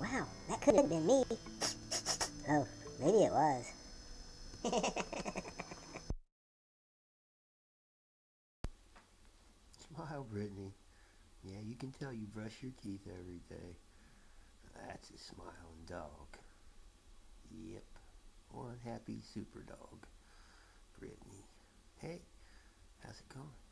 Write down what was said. Wow, that could have been me. Oh, maybe it was. Smile, Britney. Yeah, you can tell you brush your teeth every day. That's a smiling dog. Yep, one happy super dog. Britney. Hey, how's it going?